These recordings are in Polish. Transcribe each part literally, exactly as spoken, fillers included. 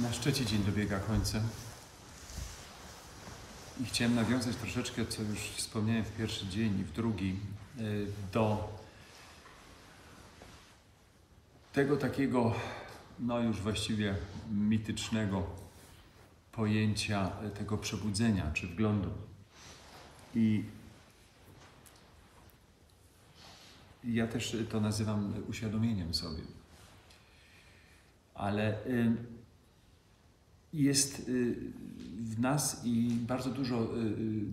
Na szczycie dzień dobiega końca i chciałem nawiązać troszeczkę, co już wspomniałem w pierwszy dzień i w drugi, do tego takiego, no już właściwie mitycznego pojęcia tego przebudzenia czy wglądu. I ja też to nazywam uświadomieniem sobie. Ale jest w nas i bardzo dużo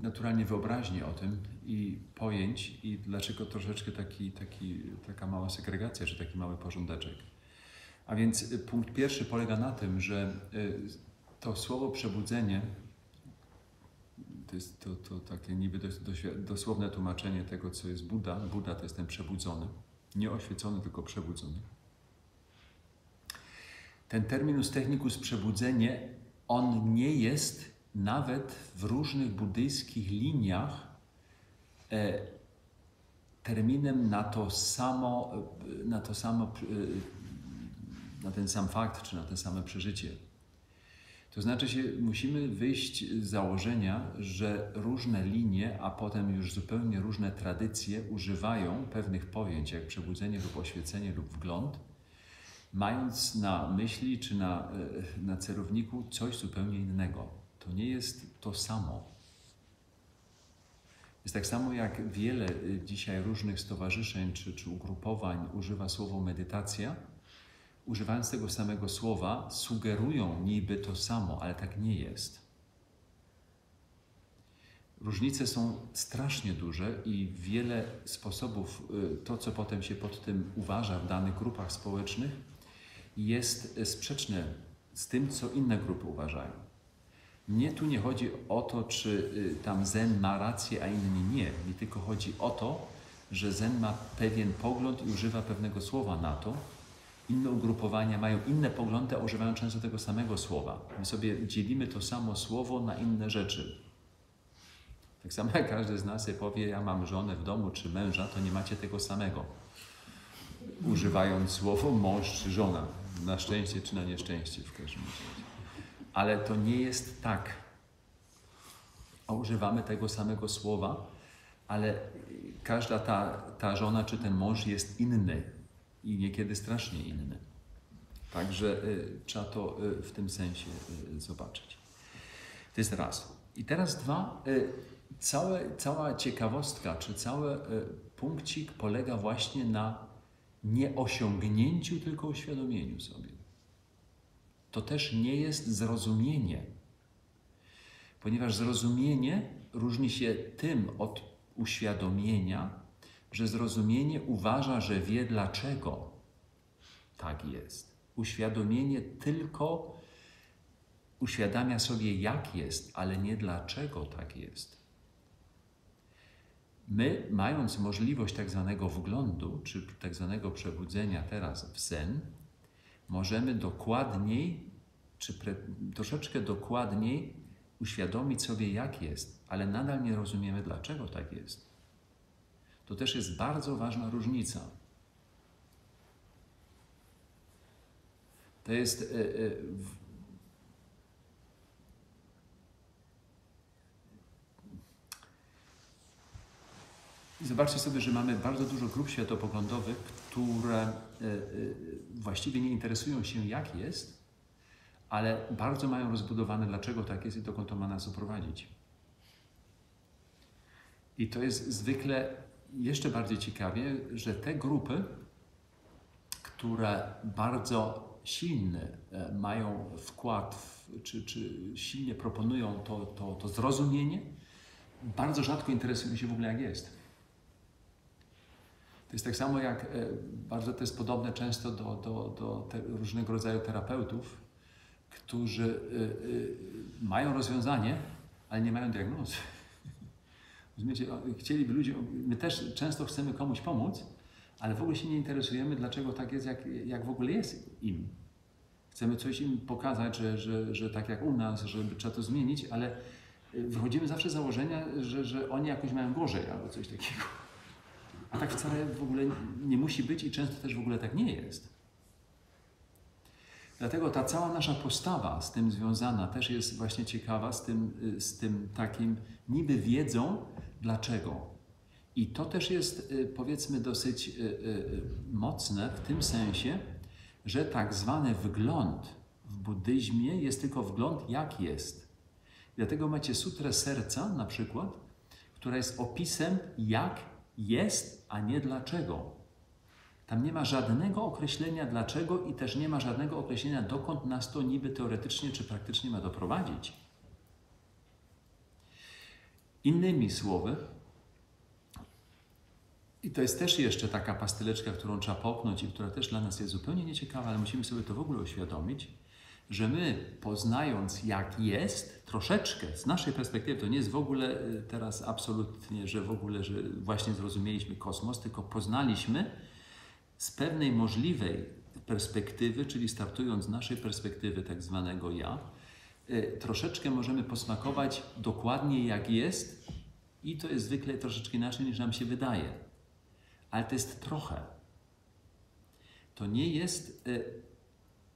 naturalnie wyobraźni o tym i pojęć, i dlaczego troszeczkę taki, taki, taka mała segregacja, czy taki mały porządeczek. A więc punkt pierwszy polega na tym, że to słowo przebudzenie, to jest to, to takie niby dosłowne tłumaczenie tego, co jest Buda. Buda to jest ten przebudzony, nie oświecony, tylko przebudzony. Ten terminus technicus przebudzenie, on nie jest nawet w różnych buddyjskich liniach e, terminem na to samo, na to samo, e, na ten sam fakt, czy na to same przeżycie. To znaczy się, musimy wyjść z założenia, że różne linie, a potem już zupełnie różne tradycje używają pewnych pojęć, jak przebudzenie lub oświecenie lub wgląd, mając na myśli czy na, na celowniku coś zupełnie innego. To nie jest to samo. Jest tak samo, jak wiele dzisiaj różnych stowarzyszeń czy, czy ugrupowań używa słowa medytacja, używając tego samego słowa, sugerują niby to samo, ale tak nie jest. Różnice są strasznie duże i wiele sposobów, to co potem się pod tym uważa w danych grupach społecznych, jest sprzeczne z tym, co inne grupy uważają. Mnie tu nie chodzi o to, czy tam Zen ma rację, a inni nie. Mi tylko chodzi o to, że Zen ma pewien pogląd i używa pewnego słowa na to. Inne ugrupowania mają inne poglądy, a używają często tego samego słowa. My sobie dzielimy to samo słowo na inne rzeczy. Tak samo jak każdy z nas powie, ja mam żonę w domu czy męża, to nie macie tego samego. Używając słowo mąż czy żona, na szczęście czy na nieszczęście w każdym razie. Ale to nie jest tak. A używamy tego samego słowa, ale każda ta, ta żona czy ten mąż jest inny. I niekiedy strasznie inny. Także y, trzeba to y, w tym sensie y, zobaczyć. To jest raz. I teraz dwa. Y, całe, cała ciekawostka, czy cały y, punkcik polega właśnie na nieosiągnięciu, tylko uświadomieniu sobie. To też nie jest zrozumienie. Ponieważ zrozumienie różni się tym od uświadomienia, że zrozumienie uważa, że wie dlaczego tak jest. Uświadomienie tylko uświadamia sobie, jak jest, ale nie dlaczego tak jest. My, mając możliwość tak zwanego wglądu, czy tak zwanego przebudzenia teraz w sen, możemy dokładniej, czy pre, troszeczkę dokładniej uświadomić sobie, jak jest, ale nadal nie rozumiemy, dlaczego tak jest. To też jest bardzo ważna różnica. To jest... Y, y, w... Zobaczcie sobie, że mamy bardzo dużo grup światopoglądowych, które y, y, właściwie nie interesują się, jak jest, ale bardzo mają rozbudowane, dlaczego tak jest i dokąd to ma nas doprowadzić. I to jest zwykle... Jeszcze bardziej ciekawie, że te grupy, które bardzo silny mają wkład, w, czy, czy silnie proponują to, to, to zrozumienie, bardzo rzadko interesują się w ogóle, jak jest. To jest tak samo jak, bardzo to jest podobne często do, do, do te, różnego rodzaju terapeutów, którzy y, y, mają rozwiązanie, ale nie mają diagnozy. Chcieliby ludzie, my też często chcemy komuś pomóc, ale w ogóle się nie interesujemy, dlaczego tak jest, jak, jak w ogóle jest im. Chcemy coś im pokazać, że, że, że tak jak u nas, że trzeba to zmienić, ale wychodzimy zawsze z założenia, że, że oni jakoś mają gorzej albo coś takiego. A tak wcale w ogóle nie musi być i często też w ogóle tak nie jest. Dlatego ta cała nasza postawa z tym związana też jest właśnie ciekawa z tym, z tym takim niby wiedzą dlaczego. I to też jest, powiedzmy, dosyć mocne w tym sensie, że tak zwany wgląd w buddyzmie jest tylko wgląd jak jest. Dlatego macie sutrę serca na przykład, która jest opisem jak jest, a nie dlaczego. Tam nie ma żadnego określenia dlaczego i też nie ma żadnego określenia dokąd nas to niby teoretycznie czy praktycznie ma doprowadzić. Innymi słowy, i to jest też jeszcze taka pastyleczka, którą trzeba popchnąć i która też dla nas jest zupełnie nieciekawa, ale musimy sobie to w ogóle uświadomić, że my poznając jak jest, troszeczkę, z naszej perspektywy, to nie jest w ogóle teraz absolutnie, że w ogóle, że właśnie zrozumieliśmy kosmos, tylko poznaliśmy z pewnej możliwej perspektywy, czyli startując z naszej perspektywy tak zwanego ja, troszeczkę możemy posmakować dokładnie jak jest i to jest zwykle troszeczkę inaczej niż nam się wydaje. Ale to jest trochę. To nie jest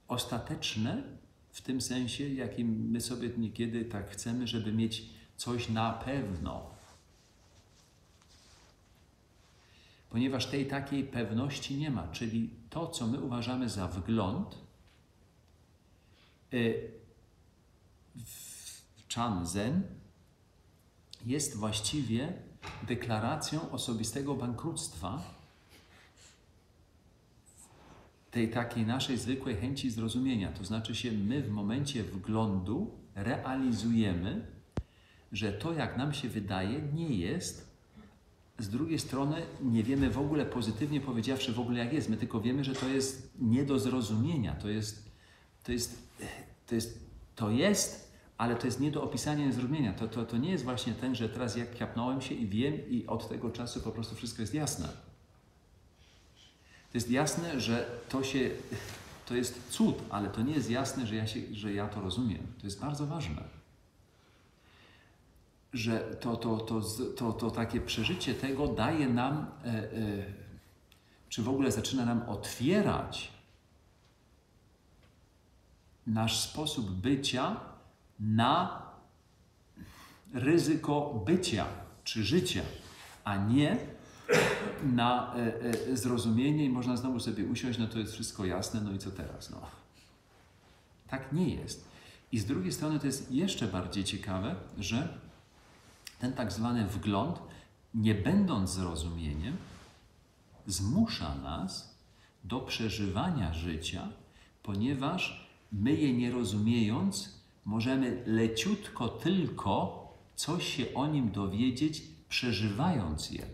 ostateczne w tym sensie, jakim my sobie niekiedy tak chcemy, żeby mieć coś na pewno. Ponieważ tej takiej pewności nie ma, czyli to, co my uważamy za wgląd, w Chan Zen jest właściwie deklaracją osobistego bankructwa tej takiej naszej zwykłej chęci zrozumienia. To znaczy się my w momencie wglądu realizujemy, że to, jak nam się wydaje, nie jest. Z drugiej strony nie wiemy w ogóle, pozytywnie powiedziawszy, w ogóle jak jest. My tylko wiemy, że to jest nie do zrozumienia. To jest, to jest, to jest, to jest ale to jest nie do opisania i zrozumienia. To, to, to nie jest właśnie ten, że teraz jak kiapnąłem się i wiem i od tego czasu po prostu wszystko jest jasne. To jest jasne, że to się, to jest cud, ale to nie jest jasne, że ja, się, że ja to rozumiem. To jest bardzo ważne. Że to, to, to, to, to takie przeżycie tego daje nam, e, e, czy w ogóle zaczyna nam otwierać nasz sposób bycia na ryzyko bycia czy życia, a nie na e, e, zrozumienie i można znowu sobie usiąść, no to jest wszystko jasne, no i co teraz? No. Tak nie jest. I z drugiej strony to jest jeszcze bardziej ciekawe, że ten tak zwany wgląd, nie będąc zrozumieniem, zmusza nas do przeżywania życia, ponieważ my je nie rozumiejąc, możemy leciutko tylko coś się o nim dowiedzieć, przeżywając je.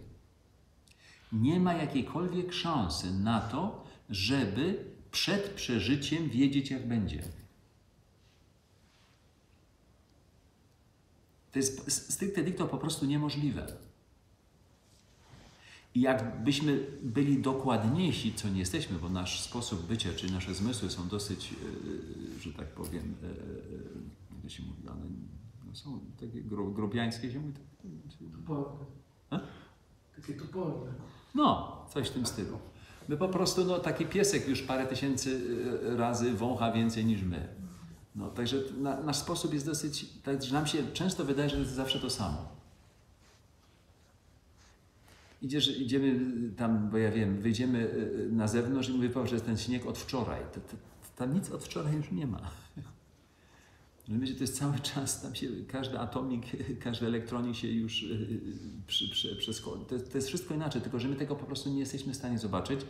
Nie ma jakiejkolwiek szansy na to, żeby przed przeżyciem wiedzieć, jak będzie. To jest stricte dicto po prostu niemożliwe. I jakbyśmy byli dokładniejsi, co nie jesteśmy, bo nasz sposób bycia, czyli nasze zmysły są dosyć, że tak powiem, jak się mówi, ale no są takie grobiańskie, się mówi. Takie tupolne. No, coś w tym stylu. My po prostu, no taki piesek już parę tysięcy razy wącha więcej niż my. No, także na, nasz sposób jest dosyć, tak, że nam się często wydaje, że to jest zawsze to samo. Idziesz, idziemy tam, bo ja wiem, wyjdziemy na zewnątrz i mówię, że jest ten śnieg od wczoraj. To, to, to, tam nic od wczoraj już nie ma. Że to jest cały czas, tam się każdy atomik, każdy elektronik się już przeskoczy. To, to jest wszystko inaczej, tylko że my tego po prostu nie jesteśmy w stanie zobaczyć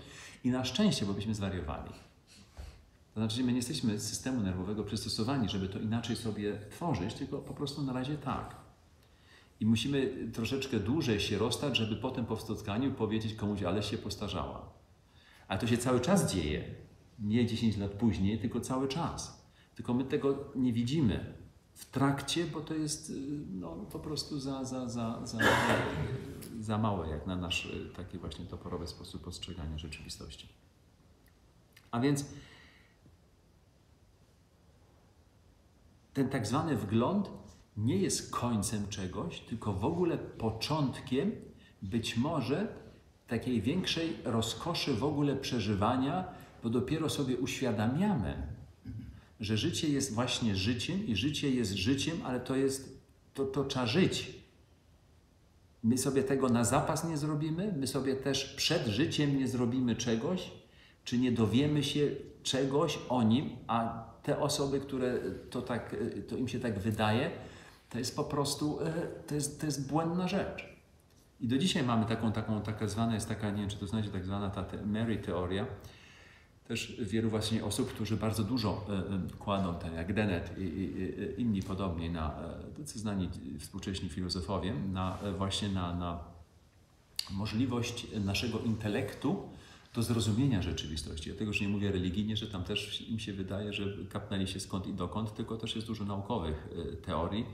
i na szczęście, bo byśmy zwariowali. To znaczy, my nie jesteśmy z systemu nerwowego przystosowani, żeby to inaczej sobie tworzyć, tylko po prostu na razie tak. I musimy troszeczkę dłużej się rozstać, żeby potem po spotkaniu powiedzieć komuś, ale się postarzała. Ale to się cały czas dzieje. Nie dziesięć lat później, tylko cały czas. Tylko my tego nie widzimy w trakcie, bo to jest no, po prostu za, za, za, za, za małe, jak na nasz taki właśnie toporowy sposób postrzegania rzeczywistości. A więc ten tak zwany wgląd nie jest końcem czegoś, tylko w ogóle początkiem być może takiej większej rozkoszy w ogóle przeżywania, bo dopiero sobie uświadamiamy, że życie jest właśnie życiem i życie jest życiem, ale to jest, to, to trzeba żyć. My sobie tego na zapas nie zrobimy, my sobie też przed życiem nie zrobimy czegoś, czy nie dowiemy się czegoś o nim, a te osoby, które to, tak, to im się tak wydaje, to jest po prostu, to jest, to jest błędna rzecz. I do dzisiaj mamy taką, taką, taka zwana, jest taka, nie wiem, czy to znacie, tak zwana ta Mary teoria. Też wielu właśnie osób, którzy bardzo dużo kładą, ten jak Dennett i, i inni podobnie, na, tacy znani współcześni filozofowie, na, właśnie na, na możliwość naszego intelektu do zrozumienia rzeczywistości. Dlatego, że nie mówię religijnie, że tam też im się wydaje, że kapnęli się skąd i dokąd, tylko też jest dużo naukowych teorii,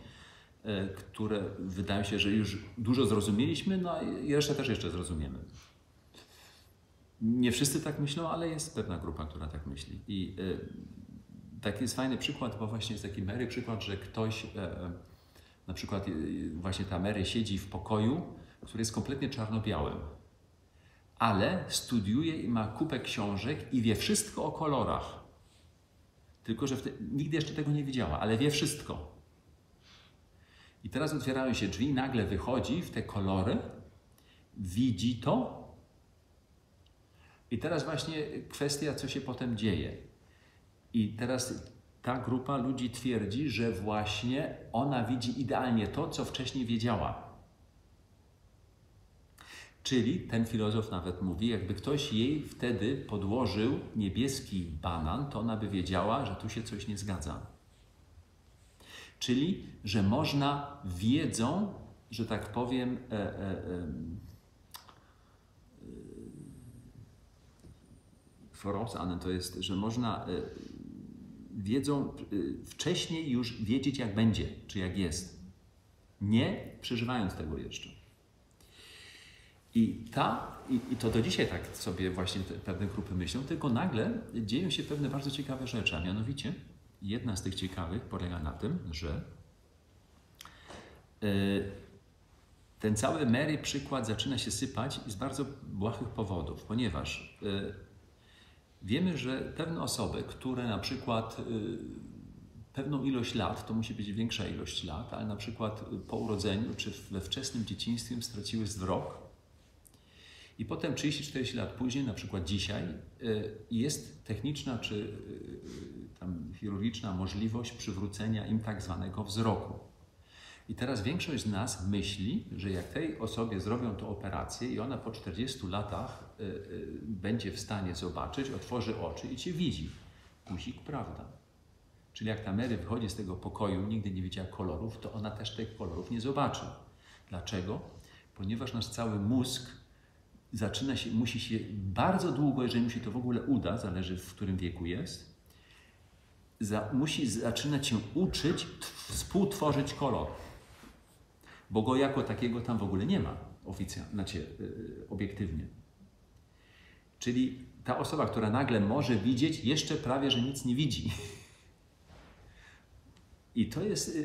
które wydaje się, że już dużo zrozumieliśmy, no i resztę też jeszcze zrozumiemy. Nie wszyscy tak myślą, ale jest pewna grupa, która tak myśli. I taki jest fajny przykład, bo właśnie jest taki Mary przykład, że ktoś, na przykład właśnie ta Mary siedzi w pokoju, który jest kompletnie czarno-białym, ale studiuje i ma kupę książek i wie wszystko o kolorach. Tylko że wtedy, nigdy jeszcze tego nie widziała, ale wie wszystko. I teraz otwierają się drzwi, nagle wychodzi w te kolory, widzi to. I teraz właśnie kwestia, co się potem dzieje. I teraz ta grupa ludzi twierdzi, że właśnie ona widzi idealnie to, co wcześniej wiedziała. Czyli ten filozof nawet mówi, jakby ktoś jej wtedy podłożył niebieski banan, to ona by wiedziała, że tu się coś nie zgadza. Czyli, że można wiedzą, że tak powiem, e, e, e, Vorausahnen to jest, że można y, wiedzą y, wcześniej już wiedzieć, jak będzie, czy jak jest, nie przeżywając tego jeszcze. I, ta, i, i to do dzisiaj tak sobie właśnie te, pewne grupy myślą, tylko nagle dzieją się pewne bardzo ciekawe rzeczy, a mianowicie jedna z tych ciekawych polega na tym, że y, ten cały Mary przykład zaczyna się sypać i z bardzo błahych powodów, ponieważ y, wiemy, że pewne osoby, które na przykład pewną ilość lat, to musi być większa ilość lat, ale na przykład po urodzeniu czy we wczesnym dzieciństwie straciły wzrok i potem trzydzieści czterdzieści lat później, na przykład dzisiaj, jest techniczna czy tam chirurgiczna możliwość przywrócenia im tak zwanego wzroku. I teraz większość z nas myśli, że jak tej osobie zrobią tę operację i ona po czterdziestu latach y, y, będzie w stanie zobaczyć, otworzy oczy i cię widzi. Guzik, prawda. Czyli jak ta Mary wychodzi z tego pokoju, nigdy nie widziała kolorów, to ona też tych kolorów nie zobaczy. Dlaczego? Ponieważ nasz cały mózg zaczyna się, musi się bardzo długo, jeżeli mu się to w ogóle uda, zależy w którym wieku jest, za, musi zaczynać się uczyć, współtworzyć kolor. Bo go jako takiego tam w ogóle nie ma oficjalnie, znaczy yy, obiektywnie. Czyli ta osoba, która nagle może widzieć, jeszcze prawie, że nic nie widzi. I to jest,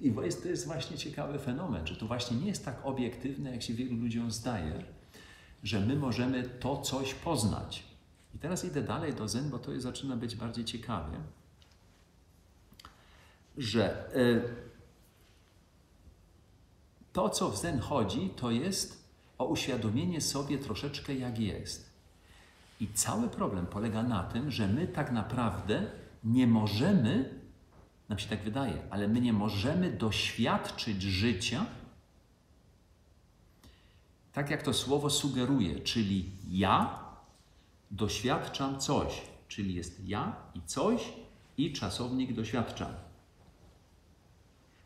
yy, to jest, to jest właśnie ciekawy fenomen, że to właśnie nie jest tak obiektywne, jak się wielu ludziom zdaje, że my możemy to coś poznać. I teraz idę dalej do Zen, bo to jest, zaczyna być bardziej ciekawe, że yy, to, co w Zen chodzi, to jest o uświadomienie sobie troszeczkę, jak jest. I cały problem polega na tym, że my tak naprawdę nie możemy, nam się tak wydaje, ale my nie możemy doświadczyć życia tak, jak to słowo sugeruje, czyli ja doświadczam coś, czyli jest ja i coś i czasownik doświadczam.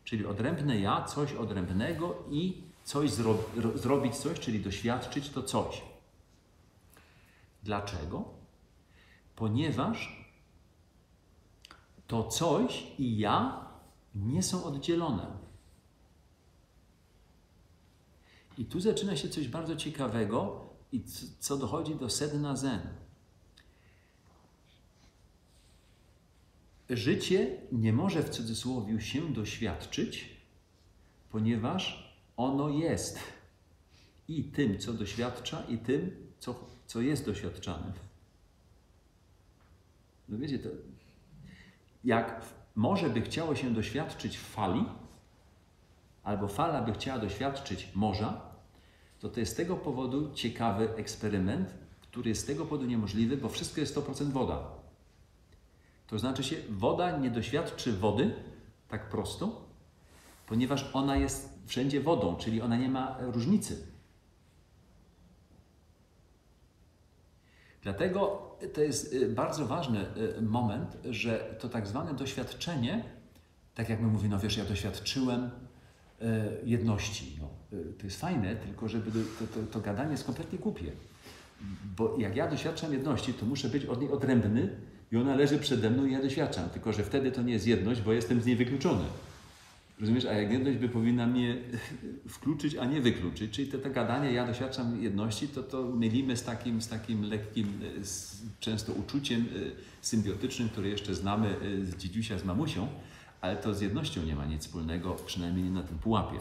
Czyli odrębne ja, coś odrębnego i coś zro, zrobić coś, czyli doświadczyć to coś. Dlaczego? Ponieważ to coś i ja nie są oddzielone. I tu zaczyna się coś bardzo ciekawego i co dochodzi do sedna Zen. Życie nie może w cudzysłowiu się doświadczyć, ponieważ ono jest i tym, co doświadcza, i tym, co, co jest doświadczane. No wiecie, to jak morze by chciało się doświadczyć fali, albo fala by chciała doświadczyć morza, to to jest z tego powodu ciekawy eksperyment, który jest z tego powodu niemożliwy, bo wszystko jest sto procent woda. To znaczy się, woda nie doświadczy wody tak prosto, ponieważ ona jest wszędzie wodą, czyli ona nie ma różnicy. Dlatego to jest bardzo ważny moment, że to tak zwane doświadczenie, tak jak my mówimy, no wiesz, ja doświadczyłem jedności. No, to jest fajne, tylko żeby to, to, to gadanie jest kompletnie głupie. Bo jak ja doświadczam jedności, to muszę być od niej odrębny i ona leży przede mną i ja doświadczam. Tylko że wtedy to nie jest jedność, bo jestem z niej wykluczony. Rozumiesz? A jak jedność by powinna mnie wkluczyć, a nie wykluczyć. Czyli te, te gadanie, ja doświadczam jedności, to, to mylimy z takim, z takim lekkim, z, często uczuciem symbiotycznym, które jeszcze znamy z dziedziusia, z mamusią, ale to z jednością nie ma nic wspólnego, przynajmniej nie na tym pułapie.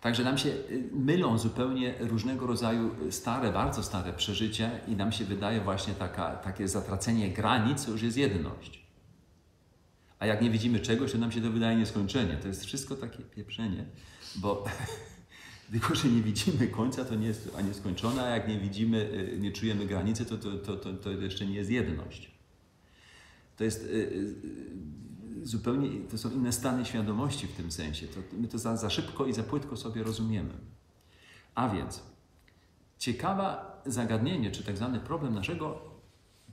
Także nam się mylą zupełnie różnego rodzaju stare, bardzo stare przeżycia i nam się wydaje właśnie taka, takie zatracenie granic, to już jest jedność. A jak nie widzimy czegoś, to nam się to wydaje nieskończenie. To jest wszystko takie pieprzenie, bo tylko, że nie widzimy końca, to nie jest a nieskończone, a jak nie widzimy, nie czujemy granicy, to, to, to, to, to jeszcze nie jest jedność. To jest zupełnie, to są inne stany świadomości w tym sensie. To, my to za, za szybko i za płytko sobie rozumiemy. A więc ciekawe zagadnienie, czy tak zwany problem naszego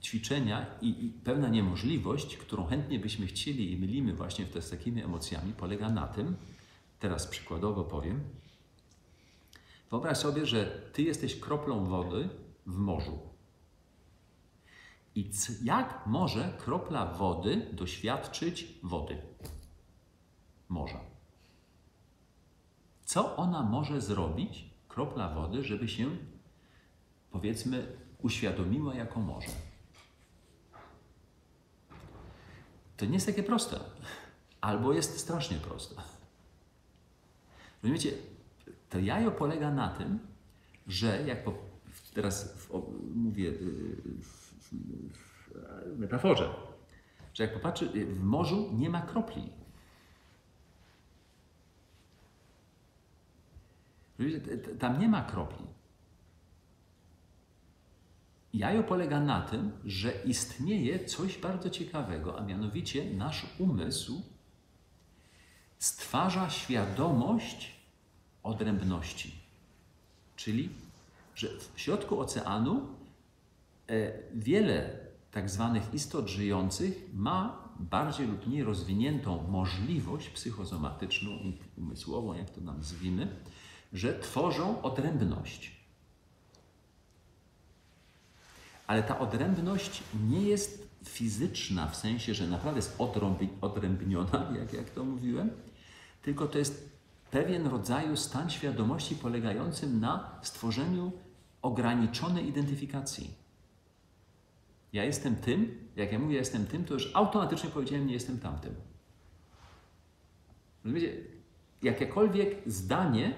ćwiczenia i, i pewna niemożliwość, którą chętnie byśmy chcieli i mylimy właśnie w te, z takimi emocjami, polega na tym, teraz przykładowo powiem, wyobraź sobie, że ty jesteś kroplą wody w morzu. I jak może kropla wody doświadczyć wody? Morza. Co ona może zrobić, kropla wody, żeby się, powiedzmy, uświadomiła jako morze? To nie jest takie proste, albo jest strasznie proste. Rozumiecie, to jajo polega na tym, że jak po, teraz w, mówię w, w metaforze, że jak popatrzy, w morzu nie ma kropli. Rozumiecie, tam nie ma kropli. Jajo polega na tym, że istnieje coś bardzo ciekawego, a mianowicie nasz umysł stwarza świadomość odrębności. Czyli, że w środku oceanu wiele tak zwanych istot żyjących ma bardziej lub mniej rozwiniętą możliwość psychosomatyczną i umysłową, jak to nazwijmy, że tworzą odrębność. Ale ta odrębność nie jest fizyczna, w sensie, że naprawdę jest odrębniona, jak, jak to mówiłem, tylko to jest pewien rodzaj stan świadomości polegającym na stworzeniu ograniczonej identyfikacji. Ja jestem tym, jak ja mówię, jestem tym, to już automatycznie powiedziałem, nie jestem tamtym. Rozumiecie? Jakiekolwiek zdanie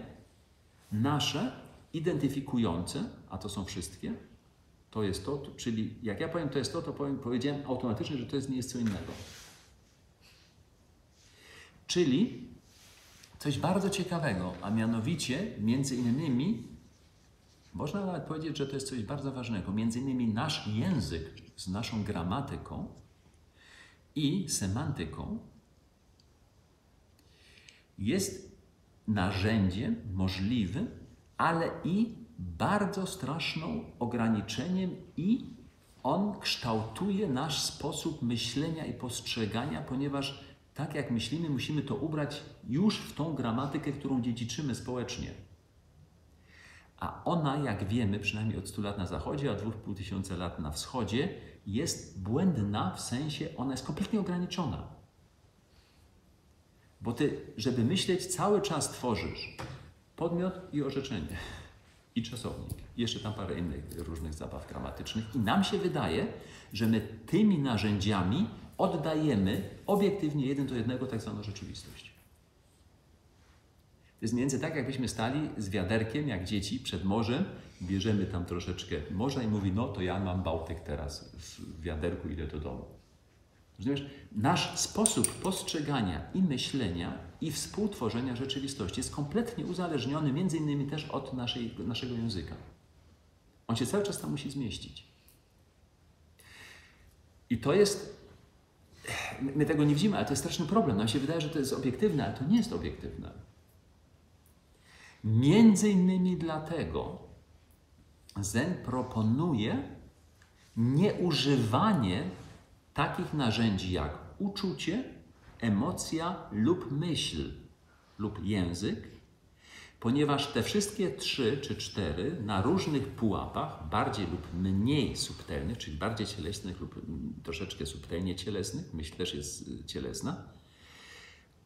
nasze identyfikujące, a to są wszystkie, to jest to, czyli jak ja powiem to jest to, to powiem, powiedziałem automatycznie, że to jest, nie jest co innego. Czyli coś bardzo ciekawego, a mianowicie między innymi, można nawet powiedzieć, że to jest coś bardzo ważnego, między innymi nasz język z naszą gramatyką i semantyką jest narzędziem możliwym, ale i bardzo straszną ograniczeniem i on kształtuje nasz sposób myślenia i postrzegania, ponieważ tak jak myślimy, musimy to ubrać już w tą gramatykę, którą dziedziczymy społecznie. A ona, jak wiemy, przynajmniej od stu lat na zachodzie, a dwa i pół tysiąca lat na wschodzie, jest błędna w sensie, ona jest kompletnie ograniczona. Bo ty, żeby myśleć, cały czas tworzysz podmiot i orzeczenie. I czasownik. Jeszcze tam parę innych różnych zabaw gramatycznych. I nam się wydaje, że my tymi narzędziami oddajemy obiektywnie jeden do jednego tak zwaną rzeczywistość. To jest mniej więcej tak, jakbyśmy stali z wiaderkiem, jak dzieci, przed morzem, bierzemy tam troszeczkę morza i mówi, no to ja mam Bałtyk teraz w wiaderku, idę do domu. Rozumiesz? Nasz sposób postrzegania i myślenia i współtworzenia rzeczywistości jest kompletnie uzależniony między innymi też od naszej, naszego języka. On się cały czas tam musi zmieścić. I to jest... My tego nie widzimy, ale to jest straszny problem. Nam się wydaje, że to jest obiektywne, ale to nie jest obiektywne. Między innymi dlatego Zen proponuje nieużywanie takich narzędzi jak uczucie, emocja lub myśl lub język, ponieważ te wszystkie trzy czy cztery na różnych pułapach, bardziej lub mniej subtelnych, czyli bardziej cielesnych lub troszeczkę subtelnie cielesnych, myśl też jest cielesna,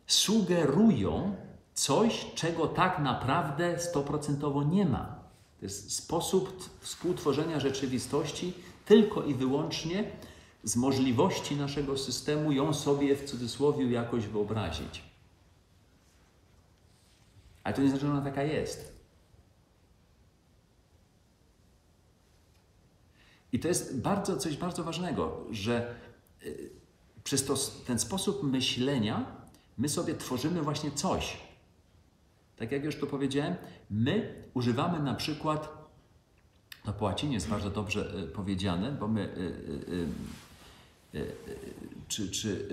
sugerują coś, czego tak naprawdę stoprocentowo nie ma. To jest sposób współtworzenia rzeczywistości tylko i wyłącznie z możliwości naszego systemu ją sobie w cudzysłowie jakoś wyobrazić. Ale to nie znaczy, że ona taka jest. I to jest bardzo, coś bardzo ważnego, że yy, przez to, ten sposób myślenia my sobie tworzymy właśnie coś. Tak jak już to powiedziałem, my używamy na przykład, to po łacinie jest bardzo dobrze yy, powiedziane, bo my... Yy, yy, Czy, czy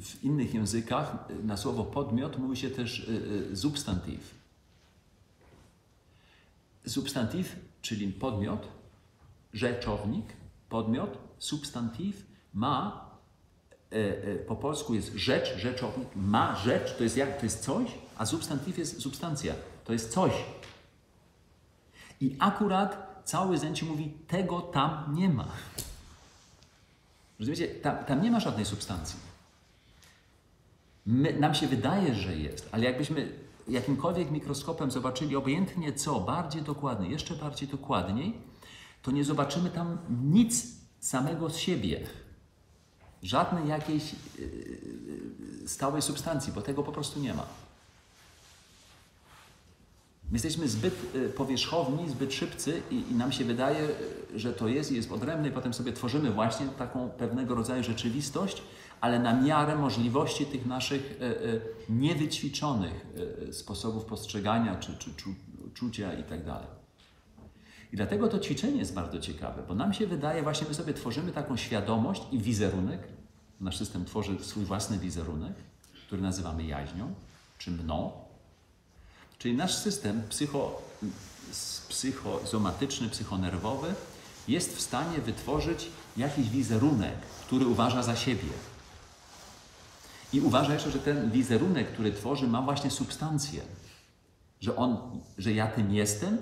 w innych językach na słowo podmiot mówi się też substantyw. Substantyw, czyli podmiot, rzeczownik, podmiot, substantyw ma, po polsku jest rzecz, rzeczownik, ma rzecz, to jest jak, to jest coś, a substantyw jest substancja, to jest coś. I akurat cały Zen ci mówi, tego tam nie ma. Rozumiecie? Tam, tam nie ma żadnej substancji. My, nam się wydaje, że jest, ale jakbyśmy jakimkolwiek mikroskopem zobaczyli obojętnie co, bardziej dokładnie, jeszcze bardziej dokładniej, to nie zobaczymy tam nic samego z siebie. Żadnej jakiejś yy, stałej substancji, bo tego po prostu nie ma. My jesteśmy zbyt powierzchowni, zbyt szybcy i, i nam się wydaje, że to jest i jest odrębne i potem sobie tworzymy właśnie taką pewnego rodzaju rzeczywistość, ale na miarę możliwości tych naszych e, e, niewyćwiczonych e, sposobów postrzegania czy, czy czu, czucia i tak dalej. I dlatego to ćwiczenie jest bardzo ciekawe, bo nam się wydaje, właśnie my sobie tworzymy taką świadomość i wizerunek, nasz system tworzy swój własny wizerunek, który nazywamy jaźnią czy mną. Czyli nasz system psycho, psychozomatyczny, psychonerwowy jest w stanie wytworzyć jakiś wizerunek, który uważa za siebie. I uważa jeszcze, że ten wizerunek, który tworzy, ma właśnie substancję. Że on, że ja tym jestem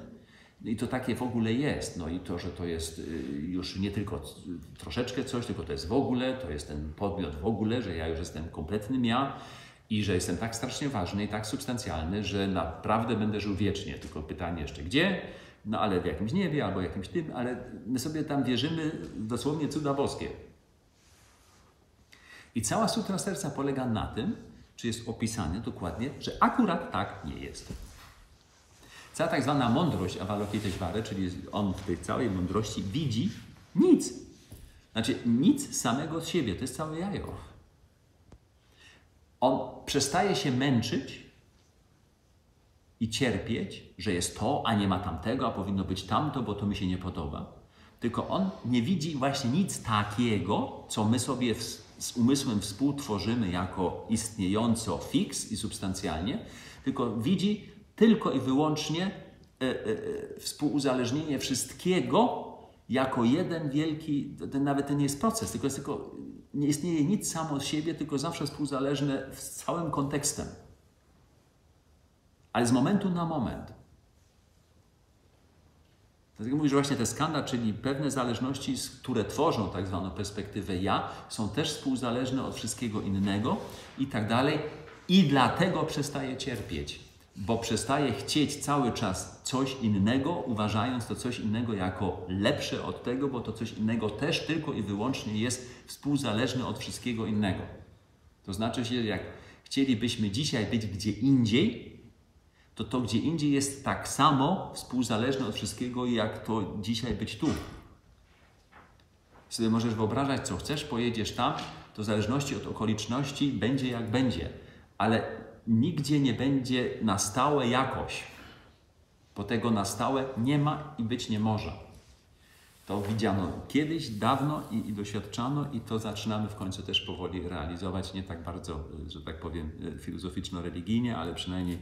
i to takie w ogóle jest. No i to, że to jest już nie tylko troszeczkę coś, tylko to jest w ogóle, to jest ten podmiot w ogóle, że ja już jestem kompletnym ja. I że jestem tak strasznie ważny i tak substancjalny, że naprawdę będę żył wiecznie. Tylko pytanie jeszcze gdzie? No ale w jakimś niebie albo jakimś tym, ale my sobie tam wierzymy dosłownie cuda boskie. I cała Sutra Serca polega na tym, czy jest opisane dokładnie, że akurat tak nie jest. Cała tak zwana mądrość Avalokiteśwary, czyli on w tej całej mądrości widzi nic. Znaczy nic samego z siebie, to jest całe jajo. On przestaje się męczyć i cierpieć, że jest to, a nie ma tamtego, a powinno być tamto, bo to mi się nie podoba. Tylko on nie widzi właśnie nic takiego, co my sobie w, z umysłem współtworzymy jako istniejąco fix i substancjalnie, tylko widzi tylko i wyłącznie y, y, współuzależnienie wszystkiego jako jeden wielki, ten, nawet to nie jest proces, tylko jest tylko... Nie istnieje nic samo z siebie, tylko zawsze współzależne z całym kontekstem. Ale z momentu na moment. Dlatego mówię, że właśnie te skanda, czyli pewne zależności, które tworzą tak zwaną perspektywę ja, są też współzależne od wszystkiego innego i tak dalej. I dlatego przestaje cierpieć, bo przestaje chcieć cały czas coś innego, uważając to coś innego jako lepsze od tego, bo to coś innego też tylko i wyłącznie jest współzależne od wszystkiego innego. To znaczy, że jak chcielibyśmy dzisiaj być gdzie indziej, to to gdzie indziej jest tak samo współzależne od wszystkiego, jak to dzisiaj być tu. Sobie możesz wyobrażać, co chcesz, pojedziesz tam, to w zależności od okoliczności będzie jak będzie, ale nigdzie nie będzie na stałe jakoś, bo tego na stałe nie ma i być nie może. To widziano kiedyś, dawno i, i doświadczano i to zaczynamy w końcu też powoli realizować, nie tak bardzo, że tak powiem, filozoficzno-religijnie, ale przynajmniej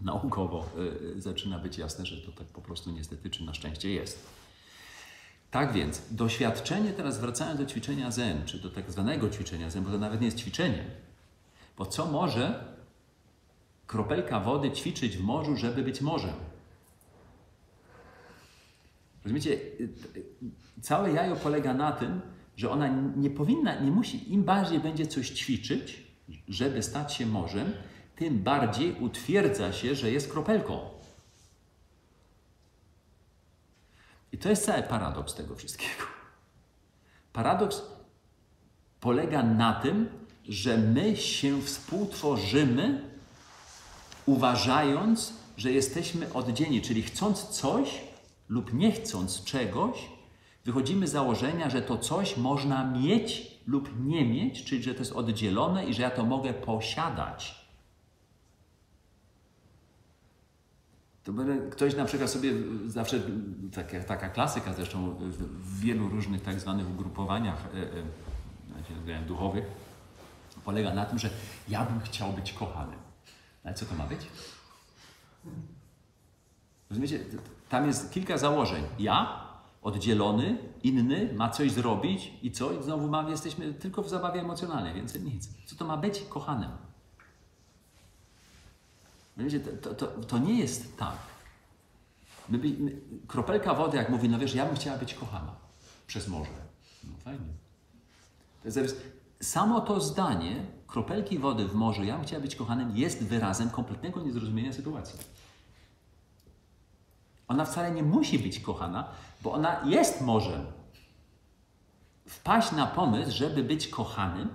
naukowo zaczyna być jasne, że to tak po prostu niestety czy na szczęście jest. Tak więc doświadczenie, teraz wracając do ćwiczenia Zen, czy do tak zwanego ćwiczenia Zen, bo to nawet nie jest ćwiczenie, bo co może kropelka wody ćwiczyć w morzu, żeby być morzem? Rozumiecie, całe jajo polega na tym, że ona nie powinna, nie musi, im bardziej będzie coś ćwiczyć, żeby stać się morzem, tym bardziej utwierdza się, że jest kropelką. I to jest cały paradoks tego wszystkiego. Paradoks polega na tym, że my się współtworzymy, uważając, że jesteśmy oddzielni, czyli chcąc coś lub nie chcąc czegoś, wychodzimy z założenia, że to coś można mieć lub nie mieć, czyli że to jest oddzielone i że ja to mogę posiadać. To ktoś na przykład sobie zawsze, taka, taka klasyka zresztą w, w wielu różnych tak zwanych ugrupowaniach e, e, duchowych, polega na tym, że ja bym chciał być kochany. Ale co to ma być? Rozumiecie? Tam jest kilka założeń. Ja, oddzielony, inny, ma coś zrobić i co? I znowu mamy, jesteśmy tylko w zabawie emocjonalnej, więcej nic. Co to ma być kochanym? To, to, to nie jest tak. My by, my, kropelka wody, jak mówi, no wiesz, ja bym chciała być kochana przez morze. No fajnie. To jest, samo to zdanie, kropelki wody w morzu, ja bym chciała być kochanym, jest wyrazem kompletnego niezrozumienia sytuacji. Ona wcale nie musi być kochana, bo ona jest morzem. Wpaść na pomysł, żeby być kochanym,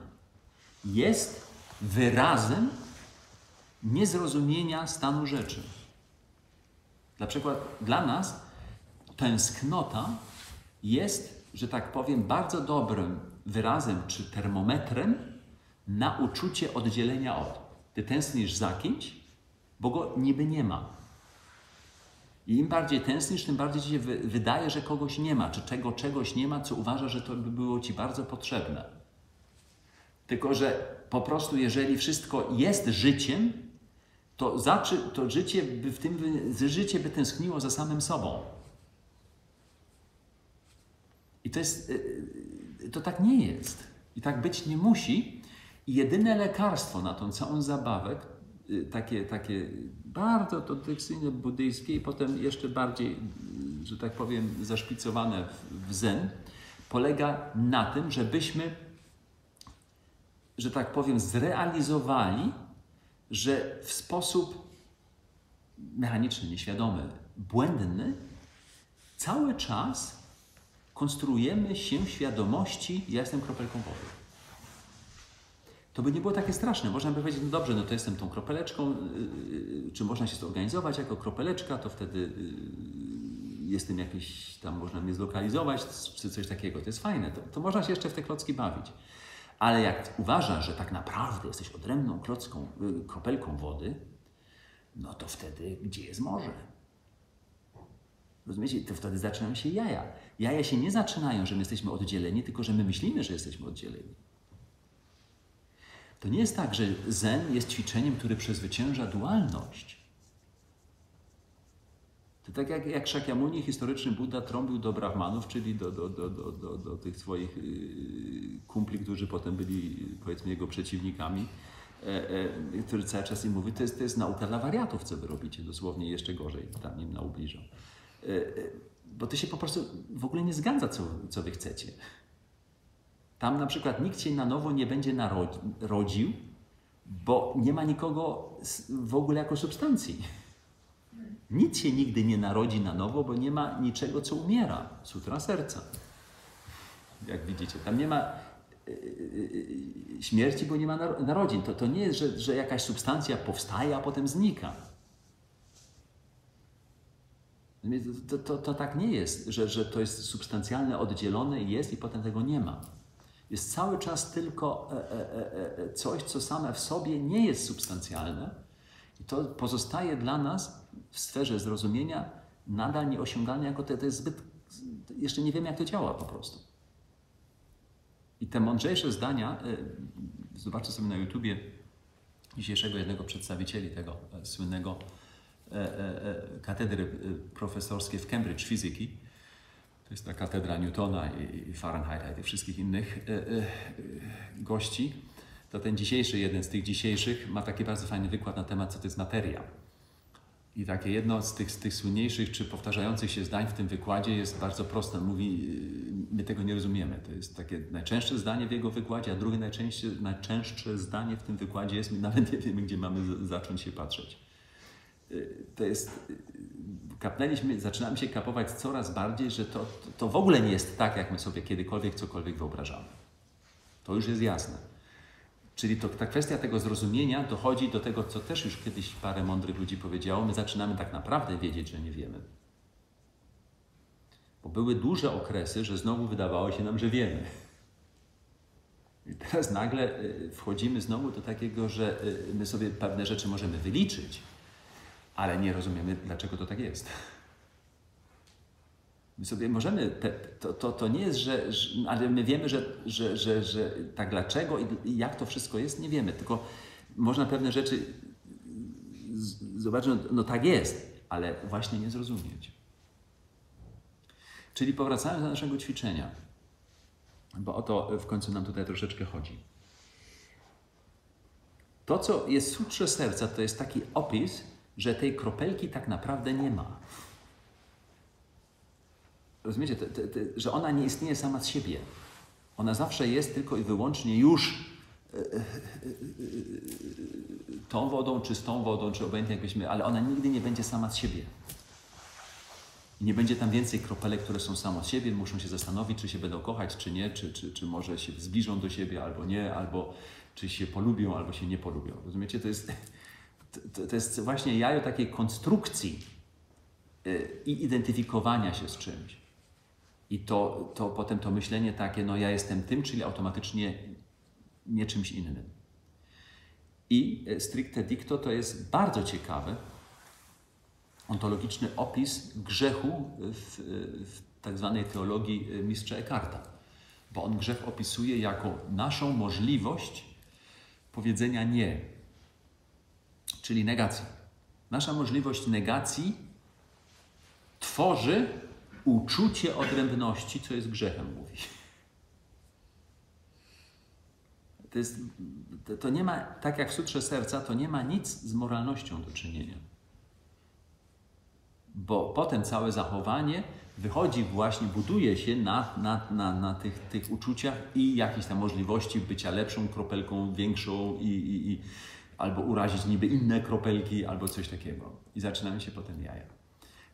jest wyrazem niezrozumienia stanu rzeczy. Na przykład dla nas tęsknota jest, że tak powiem, bardzo dobrym wyrazem czy termometrem na uczucie oddzielenia od. Ty tęsknisz za kimś, bo go niby nie ma. I im bardziej tęsknisz, tym bardziej ci się wydaje, że kogoś nie ma, czy tego czegoś nie ma, co uważasz, że to by było ci bardzo potrzebne. Tylko że po prostu, jeżeli wszystko jest życiem, to, za, to życie, by w tym, życie by tęskniło za samym sobą. I to, jest, to tak nie jest. I tak być nie musi. I jedyne lekarstwo na tą całą zabawę, takie, takie bardzo tradycyjne buddyjskie i potem jeszcze bardziej, że tak powiem, zaszpicowane w zen, polega na tym, żebyśmy że tak powiem, zrealizowali, że w sposób mechaniczny, nieświadomy, błędny, cały czas konstruujemy się w świadomości, ja jestem kropelką wody. To by nie było takie straszne. Można by powiedzieć, no dobrze, no to jestem tą kropeleczką, yy, czy można się zorganizować jako kropeleczka, to wtedy yy, jestem jakiś, tam można mnie zlokalizować, czy coś takiego. To jest fajne. To, to można się jeszcze w te klocki bawić. Ale jak uważasz, że tak naprawdę jesteś odrębną klocką, kropelką wody, no to wtedy gdzie jest morze? Rozumiecie? To wtedy zaczynają się jaja. Jaja się nie zaczynają, że my jesteśmy oddzieleni, tylko że my myślimy, że jesteśmy oddzieleni. To nie jest tak, że zen jest ćwiczeniem, które przezwycięża dualność. To tak jak, jak Shakyamuni, historyczny Buddha, trąbił do Brahmanów, czyli do, do, do, do, do, do tych swoich yy, kumpli, którzy potem byli, powiedzmy, jego przeciwnikami, e, e, który cały czas im mówi, to jest, to jest nauka dla wariatów, co wy robicie, dosłownie jeszcze gorzej, tam im naubliżą. E, e, bo to się po prostu w ogóle nie zgadza, co, co wy chcecie. Tam na przykład nikt się na nowo nie będzie narodzi, rodził, bo nie ma nikogo w ogóle jako substancji. Nic się nigdy nie narodzi na nowo, bo nie ma niczego, co umiera. Sutra serca. Jak widzicie, tam nie ma yy, yy, śmierci, bo nie ma narodzin. To, to nie jest, że, że jakaś substancja powstaje, a potem znika. To, to, to tak nie jest, że, że to jest substancjalne, oddzielone jest i potem tego nie ma. Jest cały czas tylko e, e, e, coś, co same w sobie nie jest substancjalne i to pozostaje dla nas w sferze zrozumienia nadal nieosiągalne, jako to, to jest zbyt... Jeszcze nie wiemy, jak to działa po prostu. I te mądrzejsze zdania, e, zobaczcie sobie na YouTubie dzisiejszego jednego przedstawicieli tego e, słynnego katedry profesorskiej w Cambridge fizyki. To jest ta katedra Newtona i Fahrenheita i tych wszystkich innych gości. To ten dzisiejszy, jeden z tych dzisiejszych ma taki bardzo fajny wykład na temat, co to jest materia. I takie jedno z tych, z tych słynniejszych czy powtarzających się zdań w tym wykładzie jest bardzo proste. Mówi, my tego nie rozumiemy. To jest takie najczęstsze zdanie w jego wykładzie, a drugie najczęstsze, najczęstsze zdanie w tym wykładzie jest, my nawet nie wiemy, gdzie mamy zacząć się patrzeć. To jest, kapnęliśmy, zaczynamy się kapować coraz bardziej, że to, to, to w ogóle nie jest tak, jak my sobie kiedykolwiek cokolwiek wyobrażamy. To już jest jasne. Czyli to, ta kwestia tego zrozumienia dochodzi do tego, co też już kiedyś parę mądrych ludzi powiedziało. My zaczynamy tak naprawdę wiedzieć, że nie wiemy. Bo były duże okresy, że znowu wydawało się nam, że wiemy. I teraz nagle wchodzimy znowu do takiego, że my sobie pewne rzeczy możemy wyliczyć, ale nie rozumiemy, dlaczego to tak jest. My sobie możemy, te, to, to, to nie jest, że, że ale my wiemy, że, że, że, że tak dlaczego i jak to wszystko jest, nie wiemy, tylko można pewne rzeczy zobaczyć, no, no tak jest, ale właśnie nie zrozumieć. Czyli powracając do naszego ćwiczenia, bo o to w końcu nam tutaj troszeczkę chodzi. To, co jest w Sutrze serca, to jest taki opis, że tej kropelki tak naprawdę nie ma. Rozumiecie? Te, te, te, że ona nie istnieje sama z siebie. Ona zawsze jest tylko i wyłącznie już e, e, e, tą wodą, czy z tą wodą, czy obojętnie jakbyśmy, ale ona nigdy nie będzie sama z siebie. I nie będzie tam więcej kropelek, które są samo z siebie, muszą się zastanowić, czy się będą kochać, czy nie, czy, czy, czy może się zbliżą do siebie, albo nie, albo czy się polubią, albo się nie polubią. Rozumiecie? To jest... To, to jest właśnie jajo takiej konstrukcji i identyfikowania się z czymś. I to, to potem to myślenie takie, no ja jestem tym, czyli automatycznie nie czymś innym. I stricte dicto to jest bardzo ciekawy, ontologiczny opis grzechu w, w tak zwanej teologii mistrza Eckarta. Bo on grzech opisuje jako naszą możliwość powiedzenia nie. Czyli negacja. Nasza możliwość negacji tworzy uczucie odrębności, co jest grzechem, mówi. To, jest, to nie ma, tak jak w Sutrze serca, to nie ma nic z moralnością do czynienia. Bo potem całe zachowanie wychodzi właśnie, buduje się na, na, na, na tych, tych uczuciach i jakiejś tam możliwości bycia lepszą kropelką, większą i... i, i albo urazić niby inne kropelki, albo coś takiego. I zaczynamy się potem jaja.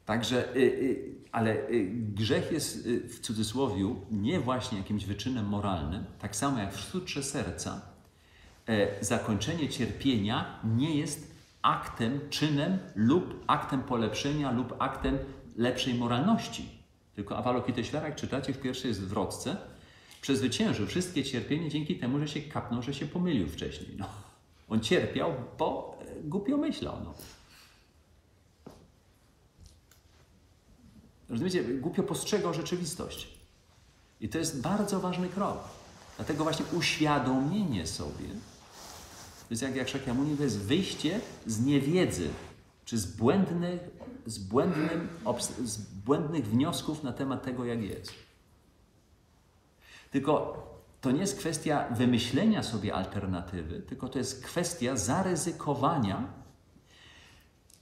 Także, y, y, ale y, grzech jest y, w cudzysłowiu nie właśnie jakimś wyczynem moralnym, tak samo jak w Sutrze serca, y, zakończenie cierpienia nie jest aktem, czynem lub aktem polepszenia lub aktem lepszej moralności. Tylko Avalokiteśwara, jak czytacie w pierwszej jest zwrotce, przezwyciężył wszystkie cierpienie dzięki temu, że się kapnął, że się pomylił wcześniej. No. On cierpiał, bo głupio myślał. No. Rozumiecie? Głupio postrzegał rzeczywistość. I to jest bardzo ważny krok. Dlatego właśnie uświadomienie sobie, to jest jak, jak Shakyamuni, to jest wyjście z niewiedzy, czy z błędnych, z, błędnym, z błędnych wniosków na temat tego, jak jest. Tylko to nie jest kwestia wymyślenia sobie alternatywy, tylko to jest kwestia zaryzykowania.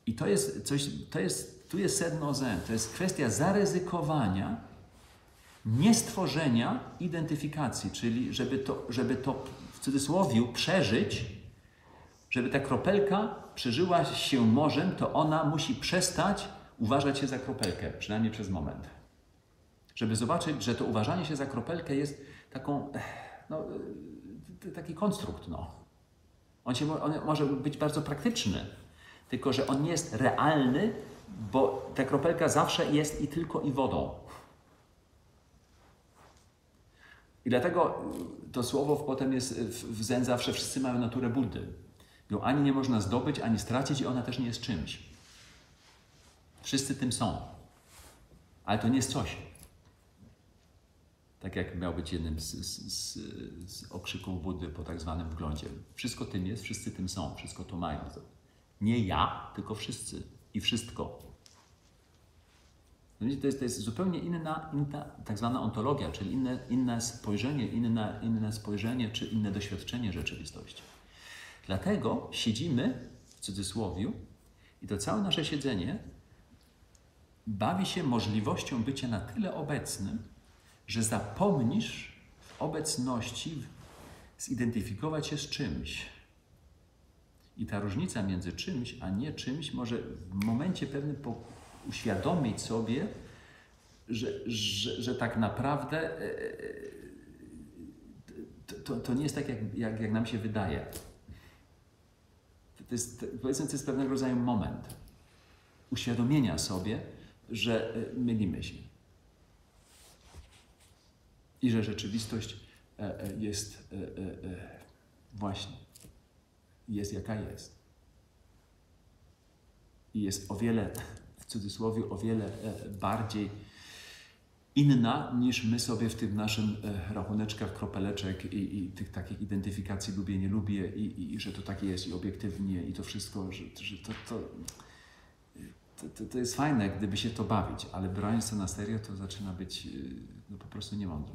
I to jest coś, to jest, tu jest sedno zen, to jest kwestia zaryzykowania, niestworzenia identyfikacji, czyli żeby to, żeby to w cudzysłowie przeżyć, żeby ta kropelka przeżyła się morzem, to ona musi przestać uważać się za kropelkę, przynajmniej przez moment. Żeby zobaczyć, że to uważanie się za kropelkę jest taką, no, taki konstrukt, no. On, się, on może być bardzo praktyczny, tylko że on nie jest realny bo ta kropelka zawsze jest i tylko i wodą. I dlatego to słowo potem jest w Zen zawsze, wszyscy mają naturę Buddy. Ją ani nie można zdobyć, ani stracić i ona też nie jest czymś. Wszyscy tym są. Ale to nie jest coś. Tak jak miał być jednym z, z, z, z okrzyków Buddy po tak zwanym wglądzie. Wszystko tym jest, wszyscy tym są, wszystko to mają. Nie ja, tylko wszyscy i wszystko. To jest, to jest zupełnie inna, inna tak zwana ontologia, czyli inne, inne spojrzenie, inne, inne spojrzenie czy inne doświadczenie rzeczywistości. Dlatego siedzimy, w cudzysłowiu, i to całe nasze siedzenie bawi się możliwością bycia na tyle obecnym, że zapomnisz w obecności zidentyfikować się z czymś. I ta różnica między czymś a nie czymś może w momencie pewnym uświadomić sobie, że, że, że tak naprawdę to, to nie jest tak, jak, jak, jak nam się wydaje. To jest, powiedzmy, to jest pewnego rodzaju moment uświadomienia sobie, że mylimy się. I że rzeczywistość jest właśnie, jest jaka jest. I jest o wiele, w cudzysłowie, o wiele bardziej inna niż my sobie w tych naszym rachuneczkach, kropeleczek i, i tych takich identyfikacji lubię, nie lubię i, i, i że to tak jest i obiektywnie i to wszystko, że, że to, to, to, to, to jest fajne, gdyby się to bawić, ale brając to na serio, to zaczyna być no, po prostu niemądre.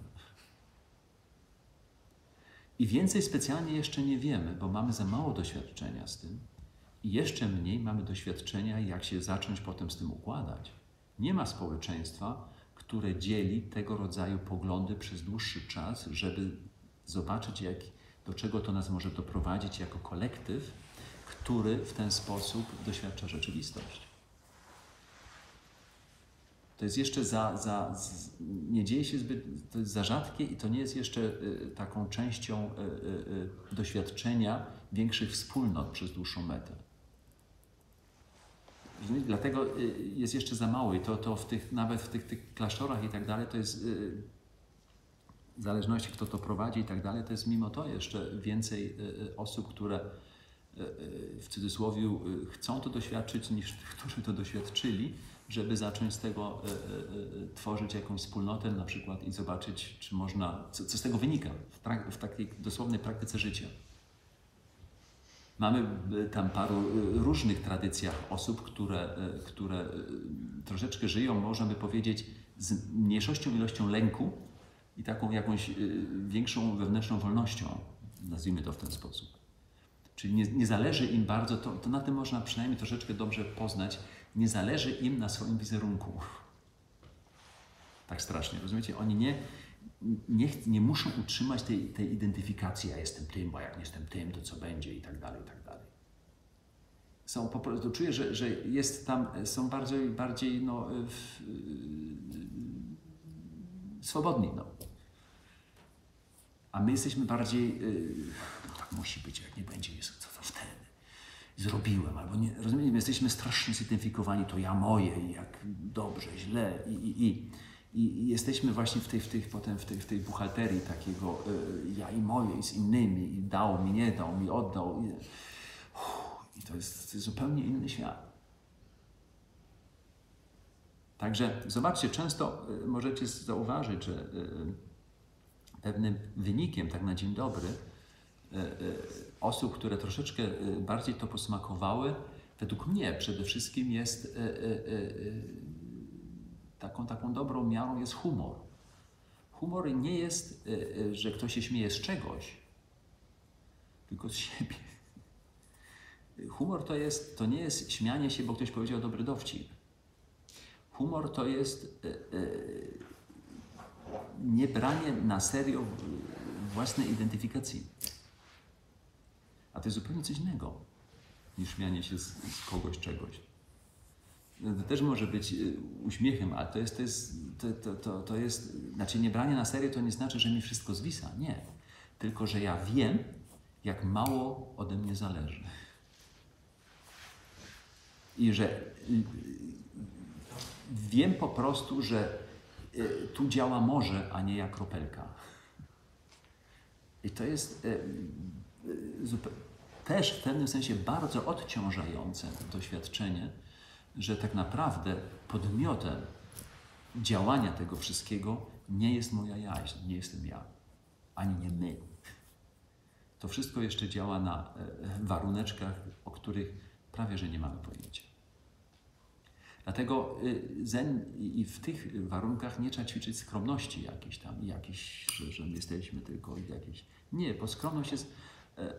I więcej specjalnie jeszcze nie wiemy, bo mamy za mało doświadczenia z tym i jeszcze mniej mamy doświadczenia, jak się zacząć potem z tym układać. Nie ma społeczeństwa, które dzieli tego rodzaju poglądy przez dłuższy czas, żeby zobaczyć, jak, do czego to nas może doprowadzić jako kolektyw, który w ten sposób doświadcza rzeczywistość. To jest jeszcze za, za nie dzieje się zbyt, to jest za rzadkie i to nie jest jeszcze y, taką częścią y, y, doświadczenia większych wspólnot przez dłuższą metę. Dlatego jest jeszcze za mało i to, to w tych, nawet w tych, tych klasztorach i tak dalej, to jest w zależności kto to prowadzi i tak dalej, to jest mimo to jeszcze więcej osób, które w cudzysłowie chcą to doświadczyć niż którzy to doświadczyli, żeby zacząć z tego tworzyć jakąś wspólnotę na przykład i zobaczyć, czy można, co, co z tego wynika w, prak- w takiej dosłownej praktyce życia. Mamy tam paru różnych tradycjach osób, które, które troszeczkę żyją, można by powiedzieć, z mniejszością ilością lęku i taką jakąś większą wewnętrzną wolnością, nazwijmy to w ten sposób. Czyli nie, nie zależy im bardzo, to, to na tym można przynajmniej troszeczkę dobrze poznać, nie zależy im na swoim wizerunku. Tak strasznie, rozumiecie? Oni nie... Nie, nie muszą utrzymać tej, tej identyfikacji, ja jestem tym, bo jak nie jestem tym, to co będzie i tak dalej, i tak dalej. Są po prostu, czuję, że, że jest tam, są bardziej, bardziej no, w, swobodni. No. A my jesteśmy bardziej, no tak musi być, jak nie będzie, jest, co to wtedy? Zrobiłem, albo nie, rozumiecie, my jesteśmy strasznie zidentyfikowani, to ja moje, jak dobrze, źle i, i, i. I jesteśmy właśnie w tej, w tej, potem w tej, w tej buchalterii takiego y, ja i moje, i z innymi, i dał mi, nie dał mi, oddał. I, uff, i to, jest, to jest zupełnie inny świat. Także zobaczcie, często y, możecie zauważyć, że y, pewnym wynikiem, tak na dzień dobry, y, y, osób, które troszeczkę y, bardziej to posmakowały, według mnie przede wszystkim jest... Y, y, y, Taką, taką dobrą miarą jest humor. Humor nie jest, że ktoś się śmieje z czegoś, tylko z siebie. Humor to, jest, to nie jest śmianie się, bo ktoś powiedział dobry dowcip. Humor to jest niebranie na serio własnej identyfikacji. A to jest zupełnie coś innego niż śmianie się z, z kogoś, czegoś. To też może być uśmiechem, ale to jest, to jest, to, to, to, to jest, znaczy nie branie na serio to nie znaczy, że mi wszystko zwisa, nie. Tylko, że ja wiem, jak mało ode mnie zależy. i że wiem po prostu, że tu działa morze, a nie jak kropelka. I to jest też w pewnym sensie bardzo odciążające doświadczenie, że tak naprawdę podmiotem działania tego wszystkiego nie jest moja jaźń, nie jestem ja, ani nie my. To wszystko jeszcze działa na waruneczkach, o których prawie że nie mamy pojęcia. Dlatego zen i w tych warunkach nie trzeba ćwiczyć skromności jakiejś tam, jakiejś, że, że my jesteśmy tylko jakiejś. Nie, bo skromność jest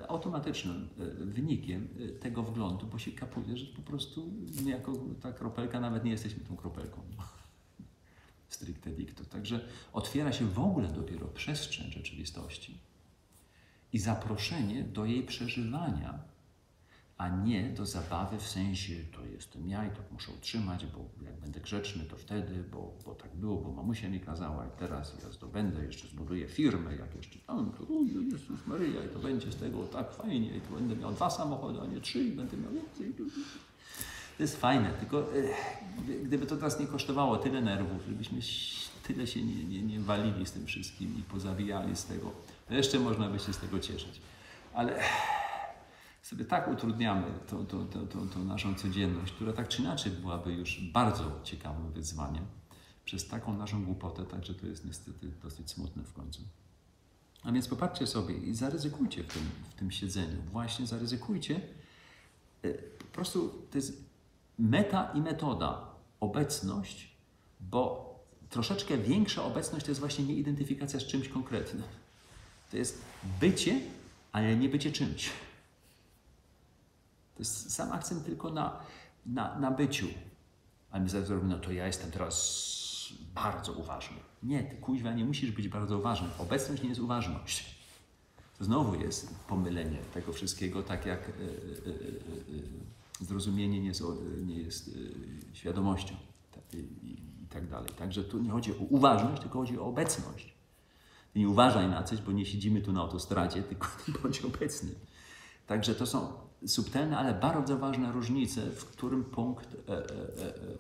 automatycznym wynikiem tego wglądu, bo się kapuje, że po prostu my jako ta kropelka nawet nie jesteśmy tą kropelką. Stricte dicto. Także otwiera się w ogóle dopiero przestrzeń rzeczywistości i zaproszenie do jej przeżywania, a nie do zabawy w sensie to jestem ja i to muszę utrzymać, bo jak będę grzeczny, to wtedy, bo, bo tak było, bo mamusia mi kazała i teraz ja zdobędę, jeszcze zbuduję firmę, jak jeszcze tam, to o Jezus Maryja i to będzie z tego tak fajnie i to będę miał dwa samochody, a nie trzy i będę miał więcej. To jest fajne, tylko gdyby to teraz nie kosztowało tyle nerwów, żebyśmy tyle się nie, nie, nie walili z tym wszystkim i pozawijali z tego, to jeszcze można by się z tego cieszyć. Ale sobie tak utrudniamy tą, tą, tą, tą, tą naszą codzienność, która tak czy inaczej byłaby już bardzo ciekawym wyzwaniem, przez taką naszą głupotę, także to jest niestety dosyć smutne w końcu. A więc popatrzcie sobie i zaryzykujcie w tym, w tym siedzeniu, właśnie zaryzykujcie. Po prostu to jest meta i metoda, obecność, bo troszeczkę większa obecność to jest właśnie nie identyfikacja z czymś konkretnym. To jest bycie, ale nie bycie czymś. To jest sam akcent tylko na, na, na byciu. A my zarobimy, no to ja jestem teraz bardzo uważny. Nie, ty kuźwa nie musisz być bardzo uważny. Obecność nie jest uważność. To znowu jest pomylenie tego wszystkiego, tak jak yy, yy, yy, zrozumienie nie jest, nie jest yy, świadomością i, i, i tak dalej. Także tu nie chodzi o uważność, tylko chodzi o obecność. Ty nie uważaj na coś, bo nie siedzimy tu na autostradzie, tylko bądź obecny. Także to są subtelne, ale bardzo ważne różnice, w którym punkt e, e, e,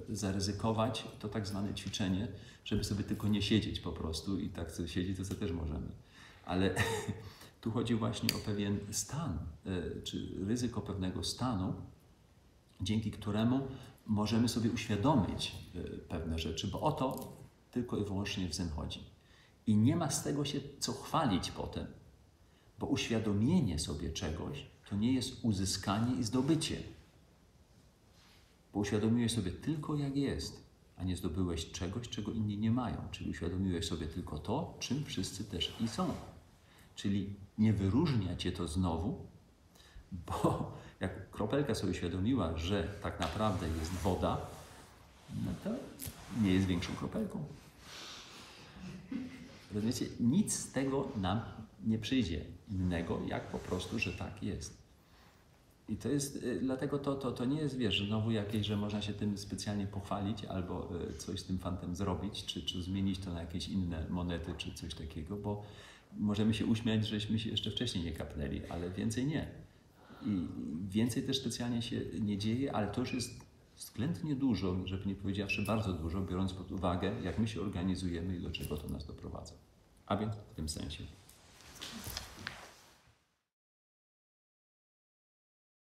zaryzykować to tak zwane ćwiczenie, żeby sobie tylko nie siedzieć po prostu i tak co siedzieć, to co też możemy. Ale tu chodzi właśnie o pewien stan, e, czy ryzyko pewnego stanu, dzięki któremu możemy sobie uświadomić e, pewne rzeczy, bo o to tylko i wyłącznie w zen chodzi. I nie ma z tego się co chwalić potem, bo uświadomienie sobie czegoś to nie jest uzyskanie i zdobycie. Bo uświadomiłeś sobie tylko jak jest, a nie zdobyłeś czegoś, czego inni nie mają. Czyli uświadomiłeś sobie tylko to, czym wszyscy też i są. Czyli nie wyróżnia cię to znowu, bo jak kropelka sobie uświadomiła, że tak naprawdę jest woda, no to nie jest większą kropelką. Rozumiecie? Nic z tego nam nie przyjdzie innego, jak po prostu, że tak jest. I to jest, dlatego to, to, to nie jest, wiesz, znowu jakieś, że można się tym specjalnie pochwalić albo coś z tym fantem zrobić, czy, czy zmienić to na jakieś inne monety, czy coś takiego, bo możemy się uśmiać, żeśmy się jeszcze wcześniej nie kapnęli, ale więcej nie. I więcej też specjalnie się nie dzieje, ale to już jest względnie dużo, żeby nie powiedziawszy bardzo dużo, biorąc pod uwagę, jak my się organizujemy i do czego to nas doprowadza. A więc w tym sensie.